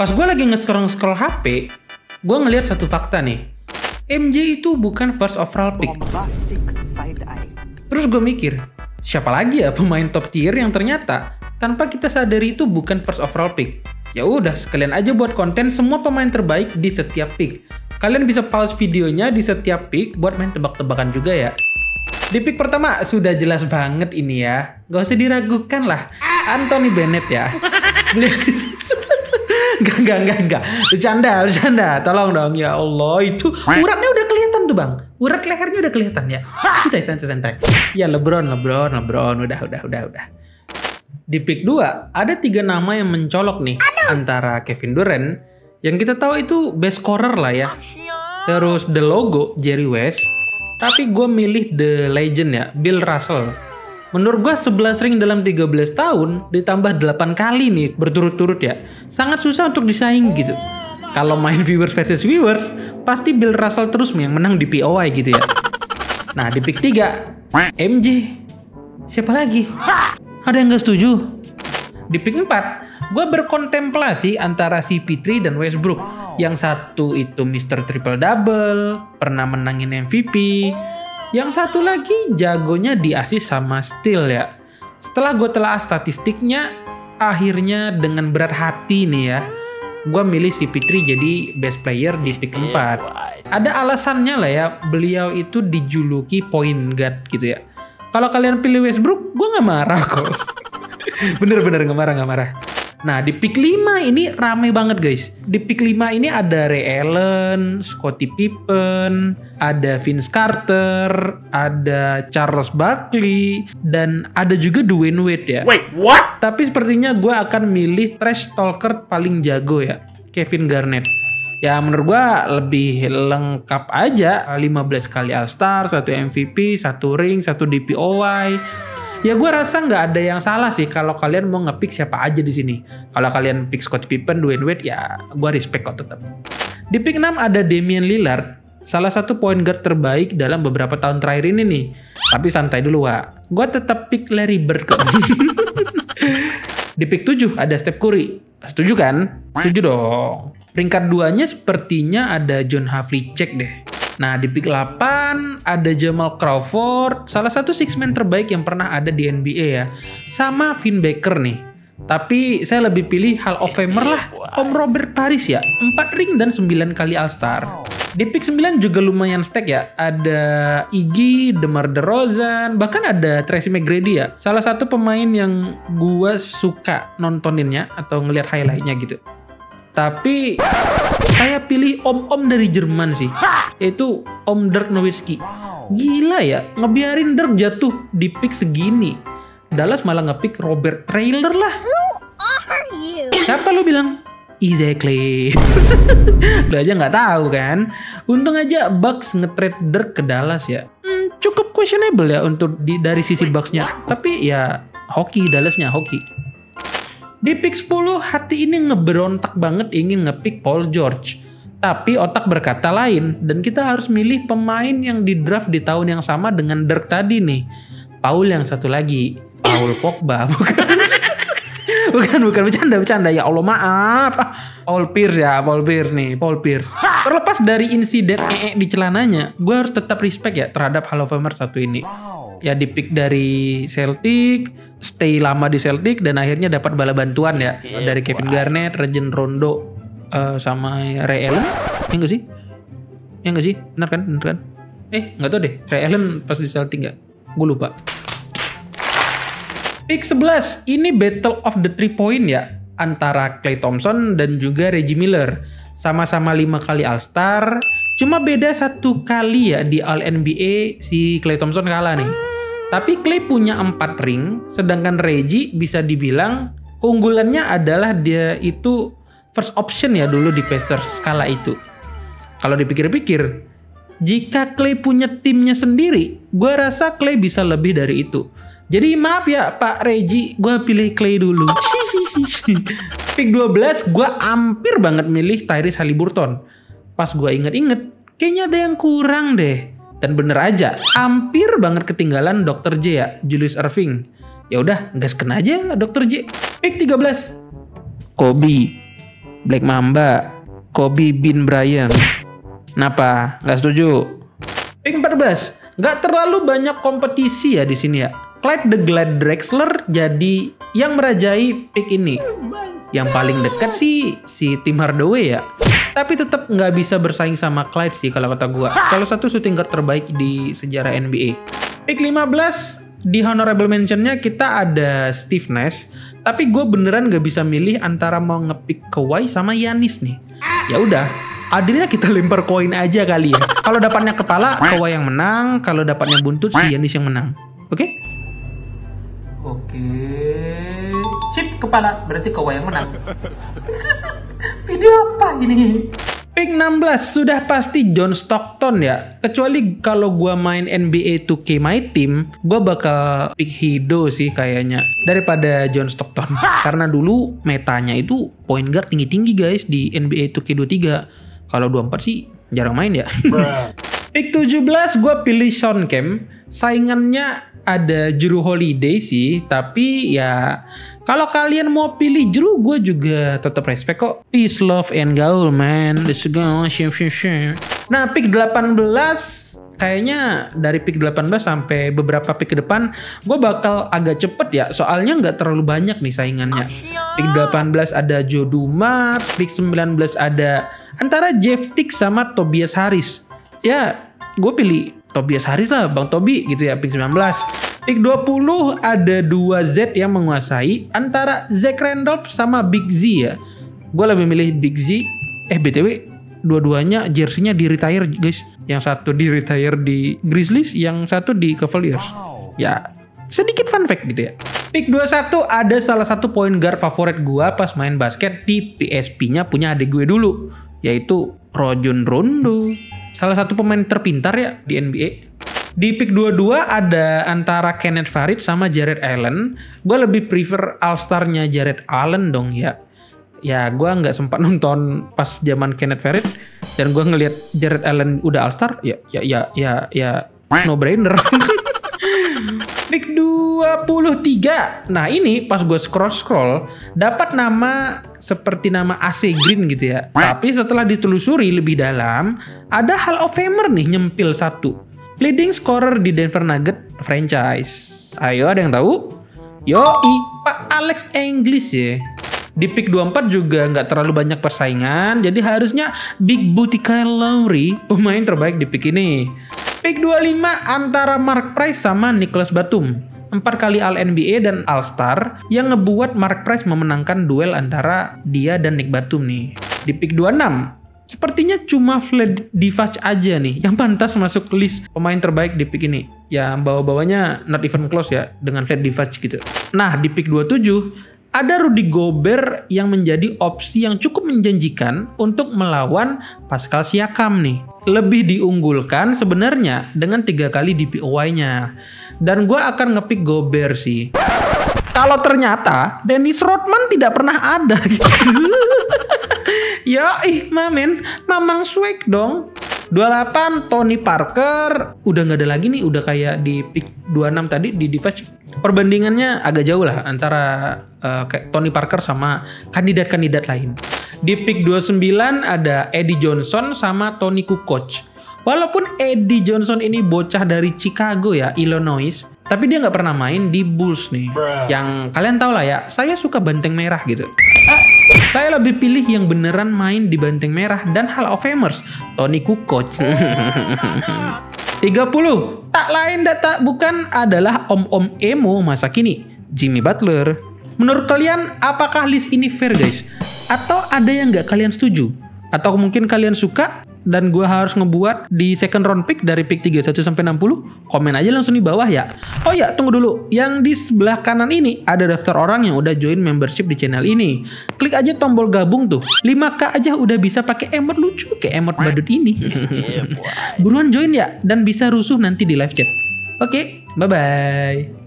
Pas gue lagi nge-scroll HP, gue ngelihat satu fakta nih. MJ itu bukan first overall pick. Terus gue mikir, siapa lagi ya pemain top tier yang ternyata tanpa kita sadari itu bukan first overall pick. Ya udah, sekalian aja buat konten semua pemain terbaik di setiap pick. Kalian bisa pause videonya di setiap pick buat main tebak-tebakan juga ya. Di pick pertama sudah jelas banget ini ya. Gak usah diragukan lah, Anthony Bennett ya. Enggak. Bercanda. Tolong dong, ya Allah. Itu uratnya udah kelihatan tuh, Bang. Urat lehernya udah kelihatan ya. Santai. Ya LeBron. Udah. Di pick 2, ada 3 nama yang mencolok nih. Antara Kevin Durant, yang kita tahu itu best scorer lah ya. Terus The Logo, Jerry West. Tapi gue milih The Legend ya, Bill Russell. Menurut gue 11 ring dalam 13 tahun ditambah 8 kali nih berturut-turut ya. Sangat susah untuk disaingi gitu. Kalau main viewers versus viewers, pasti Bill Russell terus yang menang di POI gitu ya. Nah di pick 3, MJ. Siapa lagi? Ada yang gak setuju? Di pick 4, gue berkontemplasi antara CP3 dan Westbrook. Yang satu itu Mr. Triple Double, pernah menangin MVP. Yang satu lagi jagonya di assist sama steal ya. Setelah gue telaah statistiknya, akhirnya dengan berat hati nih ya, gue milih CP3 jadi best player di pick 4. Ada alasannya lah ya, beliau itu dijuluki point guard gitu ya. Kalau kalian pilih Westbrook, gue nggak marah kok. Bener-bener nggak marah. Nah di pick 5 ini rame banget guys. Di pick 5 ini ada Ray Allen, Scottie Pippen, ada Vince Carter, ada Charles Barkley, dan ada juga Dwyane Wade ya. Wait, what? Tapi sepertinya gue akan milih trash talker paling jago ya, Kevin Garnett. Ya menurut gue lebih lengkap aja, 15 kali All-Star, 1 MVP, 1 ring, 1 DPOY. Ya gue rasa nggak ada yang salah sih kalau kalian mau ngepick siapa aja di sini. Kalau kalian pick Scottie Pippen, Dwyane Wade, ya gue respect kok tetap. Di pick 6 ada Damian Lillard, salah satu point guard terbaik dalam beberapa tahun terakhir ini nih. Tapi santai dulu Wak, gue tetap pick Larry Bird kok. Di pick 7 ada Steph Curry, setuju kan? Setuju dong. Peringkat 2-nya sepertinya ada John Havlicek deh. Nah di pick 8 ada Jamal Crawford, salah satu six man terbaik yang pernah ada di NBA ya. Sama Vin Baker nih. Tapi saya lebih pilih Hall of Famer lah, Om Robert Paris ya. 4 ring dan 9 kali All-Star. Di pick 9 juga lumayan stack ya. Ada Iggy, DeMar DeRozan, bahkan ada Tracy McGrady ya. Salah satu pemain yang gua suka nontoninnya atau ngelihat highlightnya gitu. Tapi saya pilih om-om dari Jerman sih, yaitu Om Dirk Nowitzki. Gila ya, ngebiarin Dirk jatuh di pick segini. Dallas malah ngepick Robert Trailer lah. Who are you? Siapa lu bilang? Exactly. Lu aja nggak tahu kan. Untung aja Bucks nge-trade Dirk ke Dallas ya. Cukup questionable ya untuk dari sisi Bucks-nya. Tapi ya hoki Dallas-nya hoki. Di pick 10, hati ini ngeberontak banget ingin ngepick Paul George. Tapi otak berkata lain, dan kita harus milih pemain yang di draft di tahun yang sama dengan Dirk tadi nih. Paul yang satu lagi, Paul Pogba, bukan, bercanda, ya Allah maaf. Paul Pierce. Terlepas dari insiden di celananya, gue harus tetap respect ya terhadap Hall of Famer satu ini. Ya di pick dari Celtic, stay lama di Celtic, dan akhirnya dapat bala bantuan ya. Dari Kevin Garnett, Rajon Rondo, sama Ray Allen. Ya nggak sih? Bener kan? Nggak tau deh. Ray Allen pas di Celtic nggak? Gue lupa. Pick 11, ini battle of the 3 point ya. Antara Clay Thompson dan juga Reggie Miller. Sama-sama 5 kali All-Star. Cuma beda 1 kali ya di All-NBA, si Clay Thompson kalah nih. Tapi Clay punya 4 ring, sedangkan Reggie bisa dibilang keunggulannya adalah dia itu first option ya dulu di Pacers kala itu. Kalau dipikir-pikir, jika Clay punya timnya sendiri, gue rasa Clay bisa lebih dari itu. Jadi maaf ya Pak Reggie, gue pilih Clay dulu. Pick 12, gue hampir banget milih Tyrese Haliburton. Pas gue inget-inget, kayaknya ada yang kurang deh. Dan bener aja, hampir banget ketinggalan Dr. J ya, Julius Erving. Ya udah, gaskan aja Dr. J. Pick 13, Kobe. Black Mamba, Kobe Bean Bryant. Kenapa? Gak setuju. Ping 14. Gak terlalu banyak kompetisi ya di sini ya. Clyde the Glad Drexler jadi yang merajai pick ini. Yang paling dekat sih si Tim Hardaway ya. Tapi tetap nggak bisa bersaing sama Clyde sih kalau kata gua. Salah satu shooting guard terbaik di sejarah NBA. Pick 15 di honorable mentionnya kita ada Steve Nash. Tapi gue beneran nggak bisa milih antara mau ngepick Kawhi sama Yanis nih. Ya udah, adilnya kita lempar koin aja kali ya. Kalau dapatnya kepala Kawhi yang menang, kalau dapatnya buntut si Yanis yang menang. Oke? Oke. Sip, kepala berarti Kawhi yang menang. Video apa ini? Pick 16 sudah pasti John Stockton ya. Kecuali kalau gua main NBA 2K my team, gua bakal pick Hido sih kayaknya daripada John Stockton. Karena dulu metanya itu point guard tinggi-tinggi guys di NBA 2K23. Kalau 24 sih jarang main ya. Pick 17 gua pilih Sean Kemp. Saingannya ada Jrue Holiday sih, tapi ya kalau kalian mau pilih Jrue, gue juga tetap respect kok. Peace, love, and gaul, man. Let's go. Nah, pick 18, kayaknya dari pick 18 sampai beberapa pick ke depan, gue bakal agak cepet ya, soalnya nggak terlalu banyak nih saingannya. Pick 18 ada Joe Dumars, pick 19 ada antara Jeff Tick sama Tobias Harris. Ya, gue pilih Tobias Harris lah, Bang Tobi gitu ya, pick 19. Pick 20 ada dua Z yang menguasai antara Zach Randolph sama Big Z ya. Gue lebih milih Big Z. BTW, dua-duanya jersinya di-retire guys. Yang satu di-retire di Grizzlies, yang satu di Cavaliers. Wow. Ya, sedikit fun fact gitu ya. Pick 21 ada salah satu point guard favorit gue pas main basket di PSP-nya punya adik gue dulu, yaitu Rajon Rondo. Salah satu pemain terpintar ya di NBA. Di pick 22 ada antara Kenneth Farid sama Jared Allen. Gue lebih prefer All-Star-nya Jared Allen dong ya. Ya gue nggak sempat nonton pas zaman Kenneth Farid. Dan gue ngelihat Jared Allen udah All-Star. Ya. No brainer. Pick 23. Nah ini pas gue scroll-scroll dapat nama seperti nama AC Green gitu ya. Tapi setelah ditelusuri lebih dalam, ada Hall of Famer nih nyempil satu. Leading scorer di Denver Nuggets franchise. Ayo ada yang tahu? Yoi, Pak Alex English ya. Di pick 24 juga nggak terlalu banyak persaingan. Jadi harusnya Big Booty Kyle Lowry pemain terbaik di pick ini. Pick 25 antara Mark Price sama Nicholas Batum. 4 kali All-NBA dan All-Star yang ngebuat Mark Price memenangkan duel antara dia dan Nick Batum nih. Di pick 26, sepertinya cuma Vlad Divac aja nih yang pantas masuk list pemain terbaik di pick ini. Ya bawa-bawanya not even close ya dengan Vlad Divac gitu. Nah di pick 27, ada Rudy Gobert yang menjadi opsi yang cukup menjanjikan untuk melawan Pascal Siakam nih. Lebih diunggulkan sebenarnya dengan 3 kali DPOY-nya. Dan gue akan ngepick Gobert sih. Kalau ternyata Dennis Rodman tidak pernah ada gitu. Yoi, mamen, mamang swag dong. 28 Tony Parker udah nggak ada lagi nih, udah kayak di pick 26 tadi di Divac. Perbandingannya agak jauh lah antara Tony Parker sama kandidat-kandidat lain. Di pick 29 ada Eddie Johnson sama Tony Kukoc. Walaupun Eddie Johnson ini bocah dari Chicago ya, Illinois, tapi dia nggak pernah main di Bulls nih. Bruh. Yang kalian tau lah ya, saya suka banteng merah gitu. Saya lebih pilih yang beneran main di banteng merah dan Hall of Famers, Tony Kukoc. 30, tak lain dan tak bukan adalah om-om emo masa kini, Jimmy Butler. Menurut kalian, apakah list ini fair guys? Atau ada yang nggak kalian setuju? Atau mungkin kalian suka dan gue harus ngebuat di second round pick dari pick 31 sampai 60? Komen aja langsung di bawah ya. Oh ya, tunggu dulu. Yang di sebelah kanan ini ada daftar orang yang udah join membership di channel ini. Klik aja tombol gabung tuh. 5K aja udah bisa pakai emot lucu kayak emot badut ini. Buruan join ya dan bisa rusuh nanti di live chat. Oke, bye-bye.